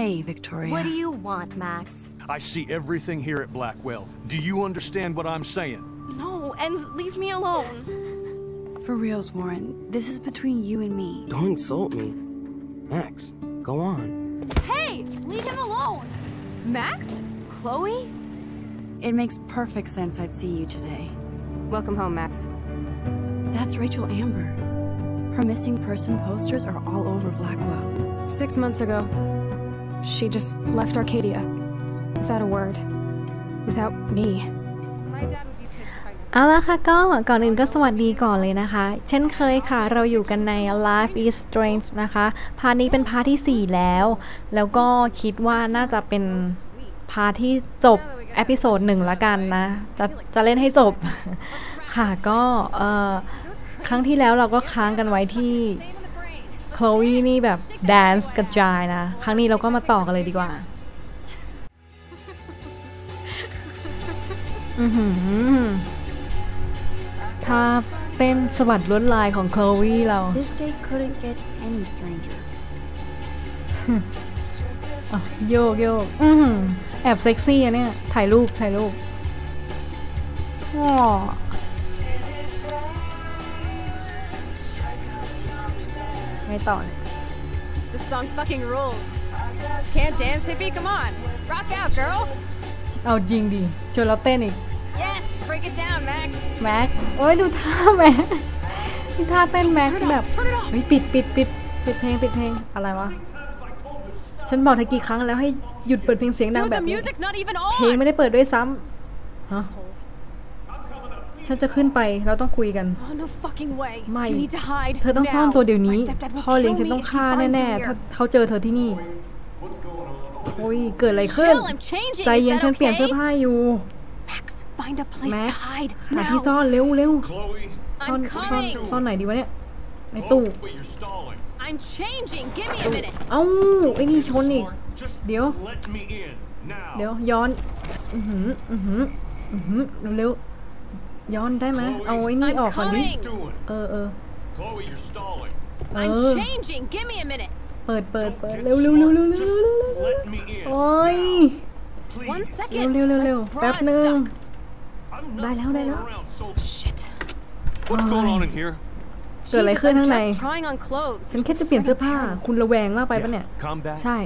Hey, Victoria. What do you want, Max? I see everything here at Blackwell. Do you understand what I'm saying? No, and leave me alone. For reals, Warren, this is between you and me. Don't insult me. Max, go on. Hey, leave him alone! Max? Chloe? It makes perfect sense I'd see you today. Welcome home, Max. That's Rachel Amber. Her missing person posters are all over Blackwell. 6 months ago, she just left Arcadia. Without a word. Without me. My dad would be pissed if I... เอาละค่ะก็ก่อนอื่นก็สวัสดีก่อนเลยนะคะเช่นเคยค่ะเราอยู่กันใน Life is Strange นะคะพาร์ทนี้เป็นพาร์ทที่4แล้วก็คิดว่าน่าจะเป็นพาร์ทที่จบเอพิโซด1ละกันนะจะเล่นให้จบ ค่ะก็ครั้งที่แล้วเราก็ค้างกันไว้ที่ Chloe นี่แบบแดนซ์กระจายนะครั้งนี้เราก็มาต่อกันเลยดีกว่าถ้าเป็นสวัสดิ์ลวดลายของ Chloe เรา โยกโยกแอบเซ็กซี่อะเนี่ยถ่ายรูปไม่ต่อ This song fucking rules Can't dance hippie come on Rock out girl เอาจริงดิชวนเราเต้นอีกYes, break it down, Max. Max, โอ้ยดูท่าแม็กที่ท่าเต้นแม็กแบบปิดเพลงอะไรวะฉันบอกเธอกี่ครั้งแล้วให้หยุดเปิดเพลงเสียงดังแบบนี้เพลงไม่ได้เปิดด้วยซ้ำฮะฉันจะขึ้นไปเราต้องคุยกันไม่เธอต้องซ่อนตัวเดี๋ยวนี้พ่อเลี้ยงฉันต้องฆ่าแน่ๆถ้าเขาเจอเธอที่นี่โอ้ยเกิดอะไรขึ้นใจเย็นฉันเปลี่ยนเสื้อผ้าอยู่แม็กหาที่ซ่อนเร็วซ่อนไหนดีวะเนี่ยในตู้เอ้าไอ้นี่ชนอีกเดี๋ยวย้อนเร็วย้อนได้ไหมเอาไอ้นี่ออกก่อนดิเปิดเร็วโอ้ยเร็วแป๊บนึงได้แล้วเกิดอะไรขึ้นข้างในฉันแค่จะเปลี่ยนเสื้อผ้าคุณระแวงมากไปปะเนี่ยใช่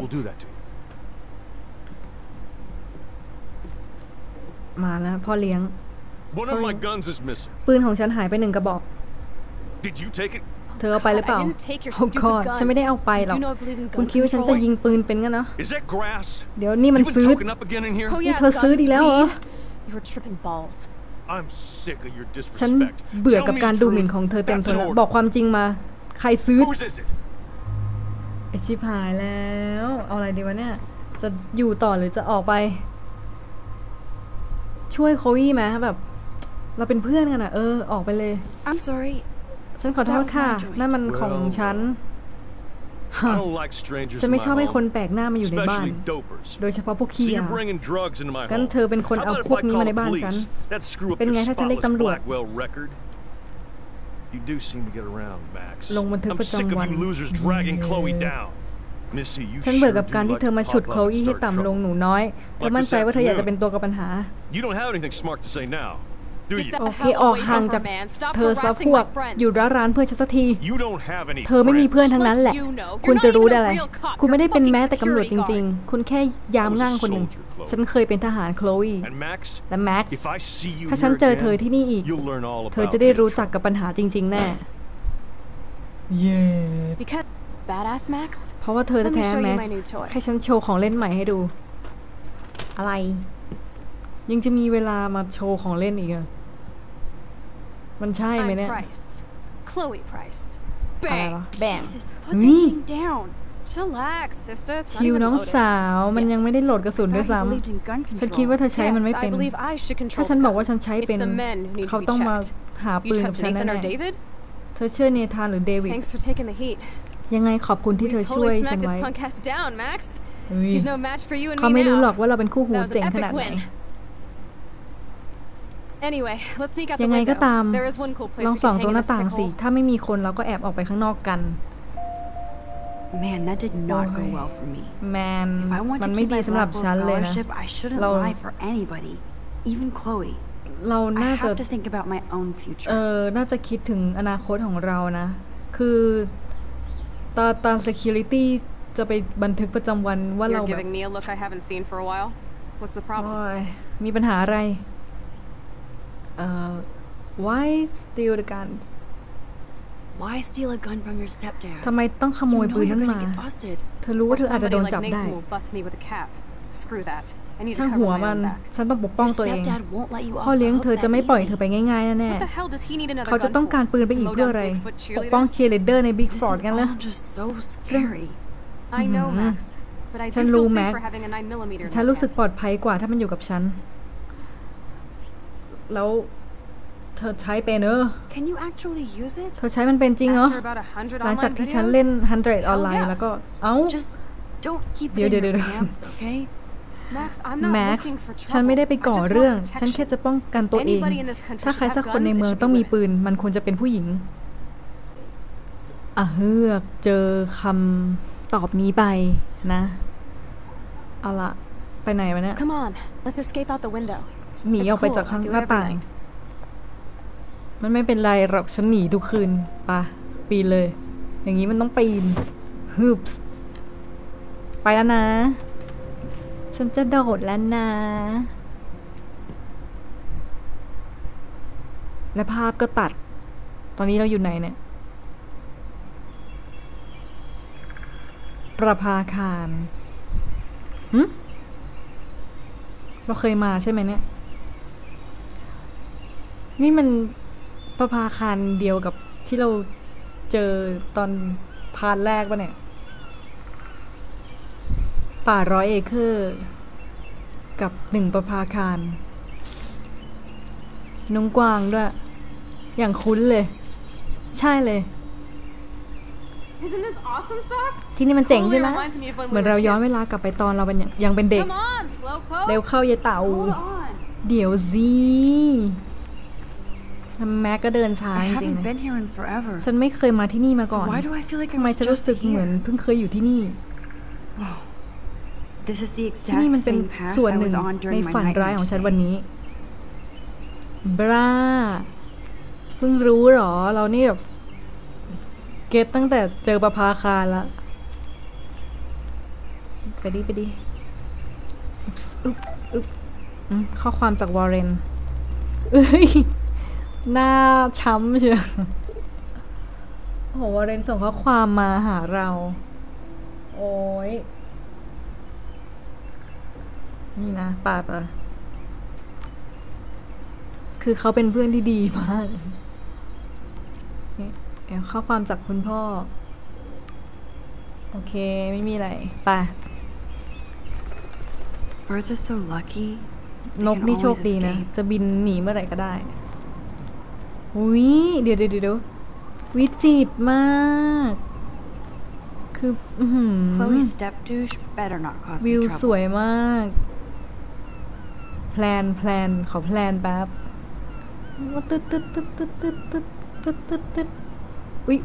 มาแล้วพ่อเลี้ยงปืนของฉันหายไป1 กระบอกเธอเอาไปหรือเปล่าผมขอฉันไม่ได้เอาไปหรอกคุณคิดว่าฉันจะยิงปืนเป็นกันเนาะเดี๋ยวนี่มันซื้อนี่เธอซื้อดีแล้วเหรอฉันเบื่อกับการดูหมิ่นของเธอเต็มทนแล้วบอกความจริงมาใครซื้อไอชิบหายแล้วเอาอะไรดีวะเนี่ยจะอยู่ต่อหรือจะออกไปช่วยโควี่ไหมแบบเราเป็นเพื่อนกันอะออกไปเลยฉันขอโทษค่ะนั่นมันของฉันฉันไม่ชอบให้คนแปลกหน้ามาอยู่ในบ้านโดยเฉพาะพวกขี้ยางั้นเธอเป็นคนเอาพวกนี้มาในบ้านฉันเป็นไงถ้าฉันเรียกตำรวจลงบันทึกประจำวันฉันเบื่อกับการที่เธอมาฉุดโควี่ให้ต่ำลงหนูน้อยเธอมั่นใจว่าเธออยากจะเป็นตัวกับปัญหาโอเคออกห่างจากเธอซะพวกอยู่ร้านเพื่อนฉันสักทีเธอไม่มีเพื่อนทั้งนั้นแหละคุณจะรู้ได้อะไรคุณไม่ได้เป็นแม้แต่ตำรวจจริงๆคุณแค่ยามง่างคนหนึ่งฉันเคยเป็นทหารโคลวีและแม็กซ์ถ้าฉันเจอเธอที่นี่อีกเธอจะได้รู้จักกับปัญหาจริงๆแน่เพราะว่าเธอแท้ๆแม็กซ์ให้ฉันโชว์ของเล่นใหม่ให้ดูอะไรยังจะมีเวลามาโชว์ของเล่นอีกอะมันใช่ไหมเนี่ยแบงนี่คิวน้องสาวมันยังไม่ได้โหลดกระสุนด้วยซ้ำฉันคิดว่าเธอใช้มันไม่เป็นถ้าฉันบอกว่าฉันใช้เป็นเขาต้องมาหาปืนกับฉันแน่ๆเธอเชื่อเนธานหรือเดวิดยังไงขอบคุณที่เธอช่วยฉันไว้เขาไม่รู้หรอกว่าเราเป็นคู่หูเจ๋งขนาดไหนยังไงก็ตามลองส่องตรงหน้าต่างสิถ้าไม่มีคนเราก็แอบออกไปข้างนอกกัน Man, that did not go well for me. Man, if I want to keep my Blackwell scholarship, I shouldn't lie for anybody, even Chloe. I have to think about my own future. น่าจะคิดถึงอนาคตของเรานะคือตา security จะไปบันทึกประจำวันว่าเราแบบมีปัญหาอะไรwhy steal the gun from your stepdad ทำไมต้องขโมยปืนนั้นมาเธอรู้ว่าเธออาจจะโดนจับได้ช่างหัวมันฉันต้องปกป้องตัวเองพ่อเลี้ยงเธอจะไม่ปล่อยเธอไปง่ายๆแน่ๆเขาจะต้องการปืนไปอีกเพื่ออะไรปกป้องเชียร์ลีดเดอร์ในบิ๊กฟอร์ดกันเหรอฉันรู้แม็กฉันรู้สึกปลอดภัยกว่าถ้ามันอยู่กับฉันแล้วเธอใช้เป็นเธอใช้มันเป็นจริงเหรอหลังจากที่ฉันเล่น100ออนไลน์แล้วก็เอ้าเดี๋ยวMax ฉันไม่ได้ไปก่อเรื่องฉันแค่จะป้องกันตัวเองถ้าใครสักคนในเมืองต้องมีปืนมันควรจะเป็นผู้หญิงอ่ะเฮือกเจอคำตอบนี้ไปนะเอาละไปไหนวะเนี่ยหนีออกไปจากข้างหน้าต่างมันไม่เป็นไรหรอกฉันหนีทุกคืนปะปีนเลยอย่างนี้มันต้องปีนฮึบไปแล้วนะฉันจะโดดแล้วนะและภาพก็ตัดตอนนี้เราอยู่ไหนเนี่ยประภาคารเราเคยมาใช่ไหมเนี่ยนี่มันประภาคารเดียวกับที่เราเจอตอนพาร์ทแรกป่ะเนี่ยป่า100 เอเคอร์กับ1ประภาคารน้องกวางด้วยอย่างคุ้นเลยใช่เลยที่นี่มันเจ๋งใช่ไหมเหมือนเราย้อนเวลากลับไปตอนเราเป็นยังเป็นเด็กเร็วเข้าเยเตาเดี๋ยวสิแม็กก็เดินช้าจริงๆฉันไม่เคยมาที่นี่มาก่อนทำไมฉันรู้สึกเหมือนเพิ่งเคยอยู่ที่นี่ที่นี่มันเป็นส่วนหนึ่งในฝันร้ายของฉันวันนี้บ้าเพิ่งรู้หรอเรานี่แบบเก็ตตั้งแต่เจอประภาคารละไปดิข้อความจาก Warren เอ้ยหน้าช้ำเชียวโอ้โห Warren ส่งข้อความมาหาเราโอ้ยนี่นะป่าคือเขาเป็นเพื่อนที่ดีมากนี่ข้อความจากคุณพ่อโอเคไม่มีอะไรป่านกนี่โชคดีนะจะบินหนีเมื่อไหร่ก็ได้อุ้ยเดี๋ยววิจิตรมากคือวิวสวยมากแพลนขอแพลนแป๊บตึ๊ดอุ๊ย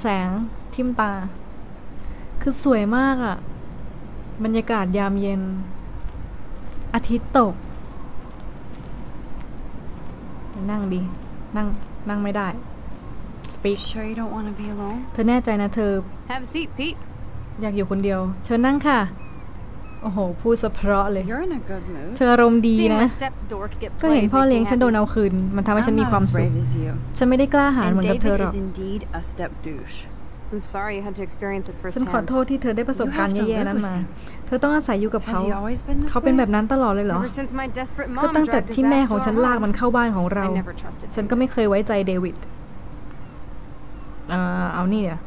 แสงทิ่มตาคือสวยมากอ่ะบรรยากาศยามเย็นอาทิตย์ตกนั่งดีนั่งไม่ได้ปิกเธอแน่ใจนะเธออยากอยู่คนเดียวเชิญนั่งค่ะโอ้โหพูดสะเพราะเลยเธออารมณ์ดีนะก็เห็นพ่อเลี้ยงฉันโดนเอาคืนมันทำให้ฉันมีความสุขฉันไม่ได้กล้าหาญเหมือนกับเธอหรอกฉันขอโทษที่เธอได้ประสบการณ์แย่ๆนั้นมาเธอต้องอาศัยอยู่กับเขาเขาเป็นแบบนั้นตลอดเลยเหรอก็ตั้งแต่ที่แม่ของฉันลากมันเข้าบ้านของเราฉันก็ไม่เคยไว้ใจเดวิดเอานี่อ่ะ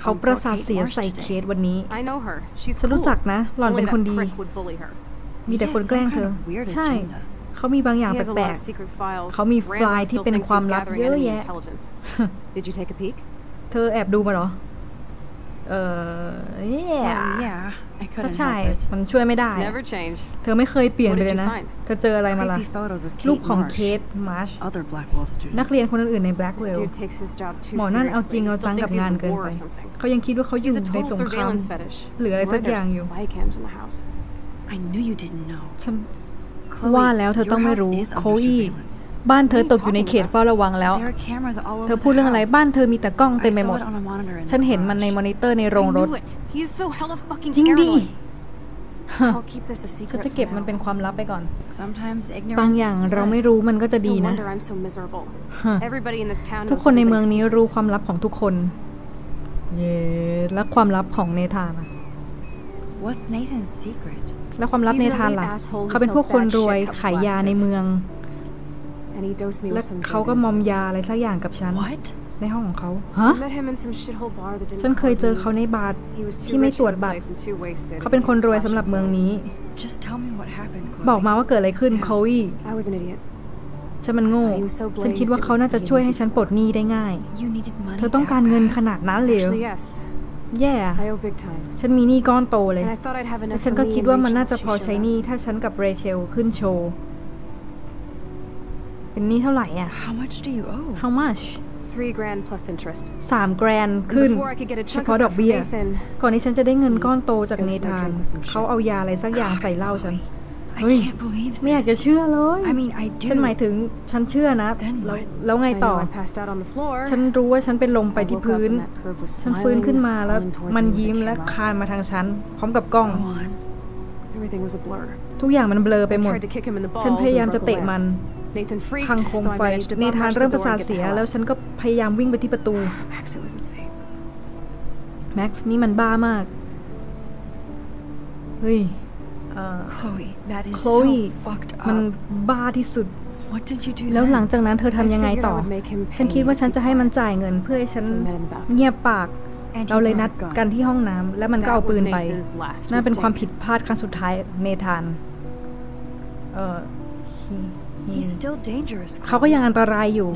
เขาประสาทเสียใส่เคสวันนี้ฉันรู้จักนะหล่อนเป็นคนดีมีแต่คนแกล้งเธอใช่เขามีบางอย่างแปลกๆเขามีไฟล์ที่เป็นความลับเยอะแยะเธอแอบดูมาเหรอ yeah I couldn't help it มันช่วยไม่ได้เธอไม่เคยเปลี่ยนไปเลยนะเธอเจออะไรมาล่ะรูปของเคทมาร์ชนักเรียนคนอื่นใน Blackwell หมอนั่นเอาจริงเอาจังกับงานเกินไปเขายังคิดว่าเขาอยู่ในสงครามหรืออะไรสักอย่างอยู่ฉันว่าแล้วเธอต้องไม่รู้ Chloe บ้านเธอตกอยู่ในเขตเฝ้าระวังแล้วเธอพูดเรื่องอะไรบ้านเธอมีแต่กล้องเต็มไปหมดฉันเห็นมันในมอนิเตอร์ในโรงรถจริงดิเขาจะเก็บมันเป็นความลับไปก่อนบางอย่างเราไม่รู้มันก็จะดีนะทุกคนในเมืองนี้รู้ความลับของทุกคนเย้และความลับของเนธานแล้วความลับเนธานล่ะเขาเป็นพวกคนรวยขายยาในเมืองและเขาก็มอมยาอะไรสักอย่างกับฉันในห้องของเขาฮะฉันเคยเจอเขาในบาร์ที่ไม่ตรวจบัตรเขาเป็นคนรวยสำหรับเมืองนี้บอกมาว่าเกิดอะไรขึ้นโคลวีฉันมันโง่ฉันคิดว่าเขาน่าจะช่วยให้ฉันปลดหนี้ได้ง่ายเธอต้องการเงินขนาดนั้นเลยแย่ฉันมีหนี้ก้อนโตเลยและฉันก็คิดว่ามันน่าจะพอใช้หนี้ถ้าฉันกับเรเชลขึ้นโชว์เป็นหนี้เท่าไหร่อ่ะ How much 3 grand ขึ้นเฉพาะดอกเบี้ยก่อนที่ฉันจะได้เงินก้อนโตจากเนธานเขาเอายาอะไรสักอย่างใส่เหล้าฉันไม่อยากจะเชื่อเลยฉันหมายถึงฉันเชื่อนะแล้วไงต่อฉันรู้ว่าฉันเป็นลมไปที่พื้นฉันฟื้นขึ้นมาแล้วมันยิ้มและคานมาทางฉันพร้อมกับกล้องทุกอย่างมันเบลอไปหมดฉันพยายามจะเตะมันพังโคมไฟเนธานเริ่มประสาทเสียแล้วฉันก็พยายามวิ่งไปที่ประตูแม็กซ์นี่มันบ้ามากเฮ้ยChloe มันบ้าที่สุดแล้วหลังจากนั้นเธอทำยังไงต่อฉันคิดว่าฉันจะให้มันจ่ายเงินเพื่อให้ฉันเงียบปากเราเลยนัดกันที่ห้องน้ำแล้วมันก็เอาปืนไปนั่นเป็นความผิดพลาดครั้งสุดท้ายเนธานเขาก็ยังอันตรายอยู่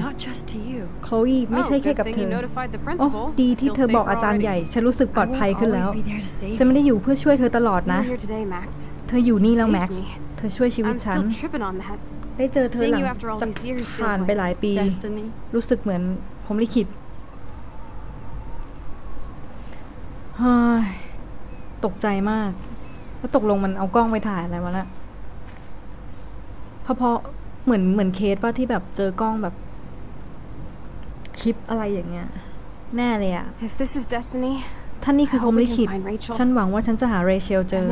โคลวีไม่ใช่แค่กับเธอโอ้ดีที่เธอบอกอาจารย์ใหญ่ฉันรู้สึกปลอดภัยขึ้นแล้วฉันไม่ได้อยู่เพื่อช่วยเธอตลอดนะเธออยู่นี่แล้วแม็กซ์เธอช่วยชีวิตฉันได้เจอเธอหลังจากผ่านไปหลายปีรู้สึกเหมือนผมลิขิตตกใจมากแล้วตกลงมันเอากล้องไปถ่ายอะไรมาละพอเหมือนเคสป่ะที่แบบเจอกล้องแบบคลิปอะไรอย่างเงี้ยแน่เลยอะท่านนี่คือพรหมลิขิตฉันหวังว่าฉันจะหาเรเชลเจอ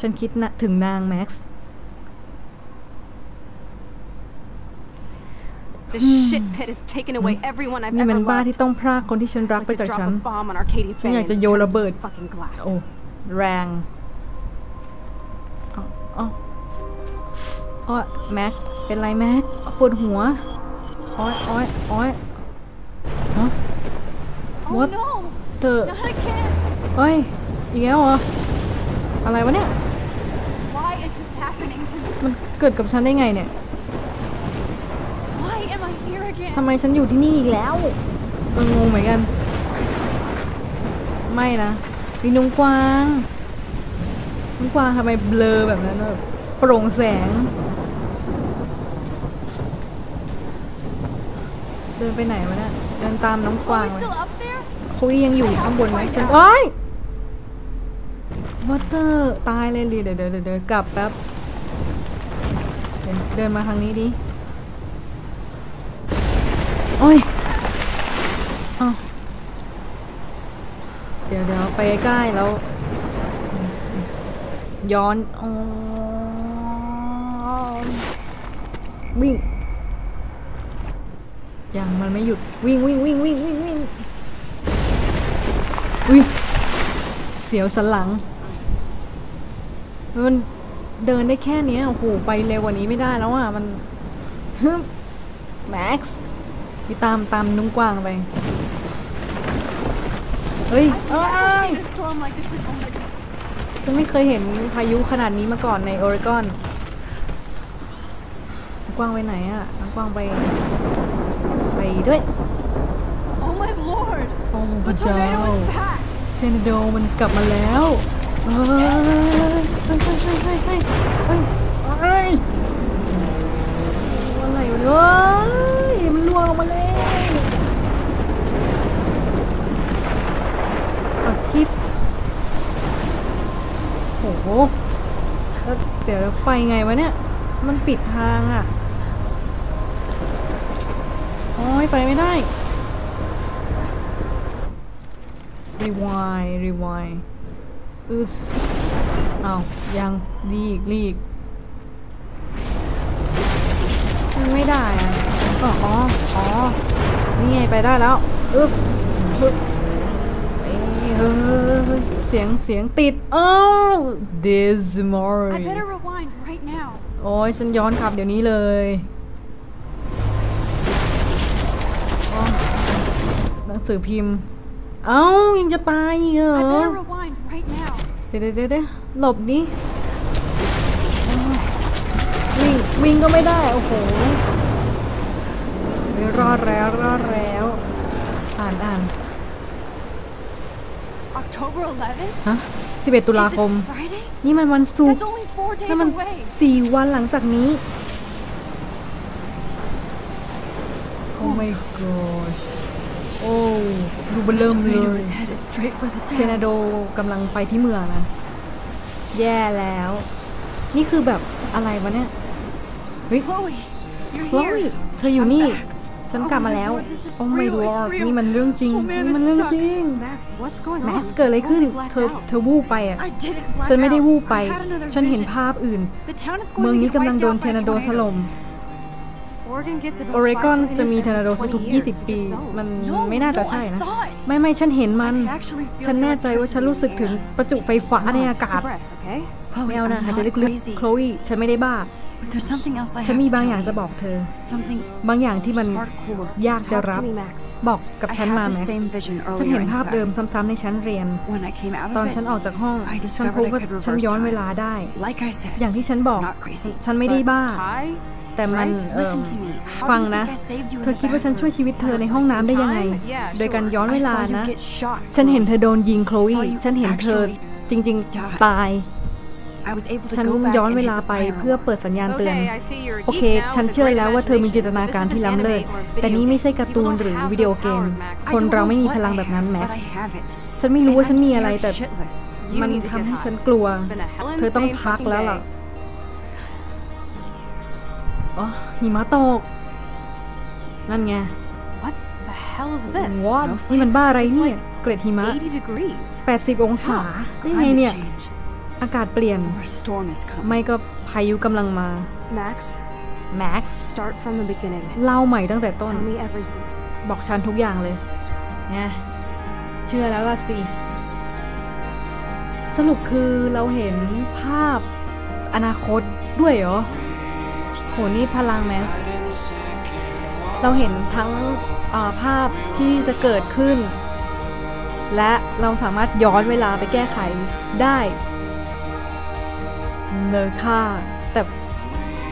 ฉันคิดถึงนางแม็กซ์นี่มันบ้าที่ต้องพรากคนที่ฉันรักไปจากฉันฉันอยากจะโยนระเบิดโอ้แรงอ๋อแม็กซ์เป็นไรแม็กซ์ปวดหัวอ้อยฮะวัดเตอเอ้ยอีกแล้วเหรออะไรวะเนี่ยมันเกิดกับฉันได้ไงเนี่ยทำไมฉันอยู่ที่นี่อีกแล้วงงเหมือนกันไม่นะมีน้องกวางทำไมเบลอแบบนั้นแบบโปร่งแสงเดินไปไหนวะเนี่ยเดินตามน้องกวางคุยยังอยู่ข้างบนไหมฉันโอ๊ยวอเตอร์ตายเลยลีเดี๋ยวกลับแป๊บเดินมาทางนี้ดิโอ๊ยอ้าวเดี๋ยวไปใกล้แล้วย้อนอ๋อวิ่งยังมันไม่หยุดวิ่งอุ้ยเสียวสันหลังมันเดินได้แค่นี้โอ้โหไปเร็วกว่านี้ไม่ได้แล้วอ่ะมันแม็กซ์ที่ตามนุ่งกว้างไปเฮ้ยฉันไม่เคยเห็นพายุขนาดนี้มาก่อนในออริกอนกว้างไปไหนอ่ะกว้างไปด้วยโอ้ my lord โอ้พระเจ้า เทอร์นาโดมันกลับมาแล้วอะไรวะเนี่ยมันล่วงออกมาเลยเอาชิปโอ้โหเดี๋ยวไปไงวะเนี่ยมันปิดทางอ่ะโอ้ยไปไม่ได้รีวายอึสอ้าวยังรีกไม่ได้อ่ะอ๋อนี่ไงไปได้แล้วอึ๊บเสียงติดอ้าว this morning โอ้ยฉันย้อนกลับเดี๋ยวนี้เลยหนังสือพิมพ์เอ้ายังจะตายเหรอเดี๋ยวหลบดิวิ่งก็ไม่ได้โอ้โหรอดแล้วอ่าน October 11 ฮะ 11 ตุลาคมนี่มันวันศุกร์ถ้ามัน4วันหลังจากนี้ Oh my goshโอ้ดูเริ่มเลยเทอร์นาโดกำลังไปที่เมืองนะแย่แล้วนี่คือแบบอะไรวะเนี่ยเฮ้ย Chloe เธออยู่นี่ฉันกลับมาแล้วโอ้ไม่รู้นี่มันเรื่องจริงMax เกิดอะไรขึ้นเธอวูบไปอ่ะฉันไม่ได้วูบไปฉันเห็นภาพอื่นเมืองนี้กำลังโดนเทอร์นาโดถล่มOregon จะมีทอร์นาโดทุกๆ20 ปีมันไม่น่าจะใช่นะไม่ฉันเห็นมันฉันแน่ใจว่าฉันรู้สึกถึงประจุไฟฟ้าในอากาศแมวนะหายใจลึกๆ Chloe ฉันไม่ได้บ้าฉันมีบางอย่างจะบอกเธอบางอย่างที่มันยากจะรับบอกกับฉันมาไหมฉันเห็นภาพเดิมซ้ำๆในชั้นเรียนตอนฉันออกจากห้องฉันพบว่าฉันย้อนเวลาได้อย่างที่ฉันบอกฉันไม่ได้บ้าแต่มันฟังนะเธอคิดว่าฉันช่วยชีวิตเธอในห้องน้ำได้ยังไงโดยการย้อนเวลานะฉันเห็นเธอโดนยิงโคลวีฉันเห็นเธอจริงๆตายฉันย้อนเวลาไปเพื่อเปิดสัญญาณเตือนโอเคฉันเชื่อแล้วว่าเธอมีจินตนาการที่ล้ำเลิศแต่นี้ไม่ใช่การ์ตูนหรือวิดีโอเกมคนเราไม่มีพลังแบบนั้นแม็กซ์ฉันไม่รู้ว่าฉันมีอะไรแต่มันทำให้ฉันกลัวเธอต้องพักแล้วล่ะอ๋อหิมะตกนั่นไง What นี่มันบ้าอะไรเนี่ยเกล็ดหิมะ80องศาได้ไงเนี่ยอากาศเปลี่ยนไม่ก็พายุกำลังมา Max เล่าใหม่ตั้งแต่ต้นบอกฉันทุกอย่างเลยนะเชื่อแล้วล่ะสิสรุปคือเราเห็นภาพอนาคตด้วยเหรอโหนี่พลังแมสเราเห็นทั้งภาพที่จะเกิดขึ้นและเราสามารถย้อนเวลาไปแก้ไขได้เลยค่ะแต่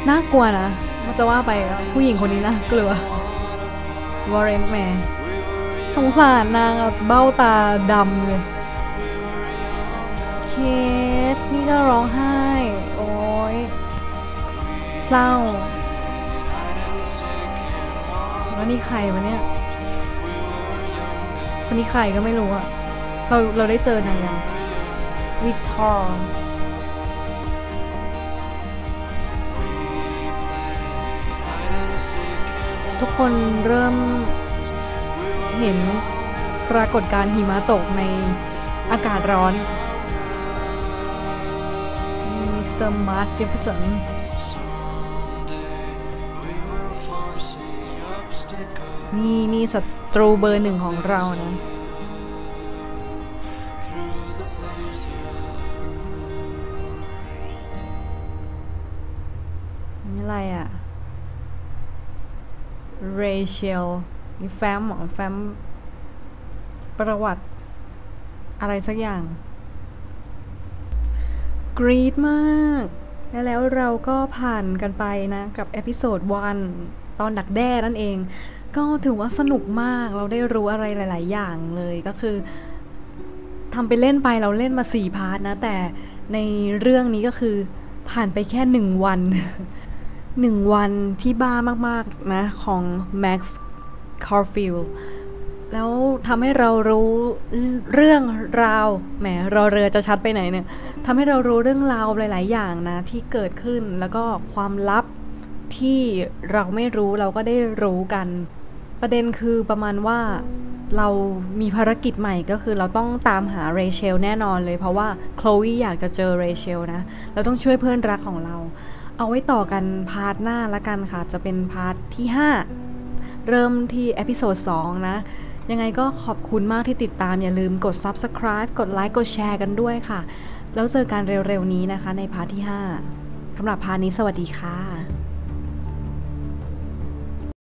น่ากลัวนะมันจะว่าไปผู้หญิงคนนี้น่ากลัว Warren แม่สงสารนางเบ้าตาดำเลยเคสนี่ก็ร้องไห้โอ้ยเศร้าแล้วนี่ใครวะเนี่ยคนนี้ใครก็ไม่รู้อะเราได้เจอนางยัง Victoria ทุกคนเริ่มเห็นปรากฏการณ์หิมะตกในอากาศร้อนมิสเตอร์มาร์ค เจฟเฟอร์สันนี่ศัตรูเบอร์หนึ่งของเรานะนี่อะไรอ่ะ Rachel นี่แฟ้มประวัติอะไรสักอย่างกรี๊ดมากแล้วเราก็ผ่านกันไปนะกับเอพิโซด 1 ตอนดักแด้นั่นเองก็ถือว่าสนุกมากเราได้รู้อะไรหลายๆอย่างเลยก็คือ ทำไปเล่นไปเราเล่นมา4พาร์ทนะแต่ในเรื่องนี้ก็คือผ่านไปแค่1วัน 1 วันที่บ้ามากๆนะของ Max Caulfield แล้วทำให้เรารู้เรื่องราวแหมรอเรือจะชัดไปไหนเนี่ยทำให้เรารู้เรื่องราวหลายๆอย่างนะที่เกิดขึ้นแล้วก็ความลับที่เราไม่รู้เราก็ได้รู้กันประเด็นคือประมาณว่าเรามีภารกิจใหม่ก็คือเราต้องตามหาเรเชลแน่นอนเลยเพราะว่า Chloe อยากจะเจอเรเชลนะเราต้องช่วยเพื่อนรักของเราเอาไว้ต่อกันพาร์ทหน้าละกันค่ะจะเป็นพาร์ทที่5เริ่มที่เอพิโซด2นะยังไงก็ขอบคุณมากที่ติดตามอย่าลืมกด Subscribe กดไลค์กดแชร์กันด้วยค่ะแล้วเจอกันเร็วๆนี้นะคะในพาร์ทที่5สำหรับพาร์ทนี้สวัสดีค่ะ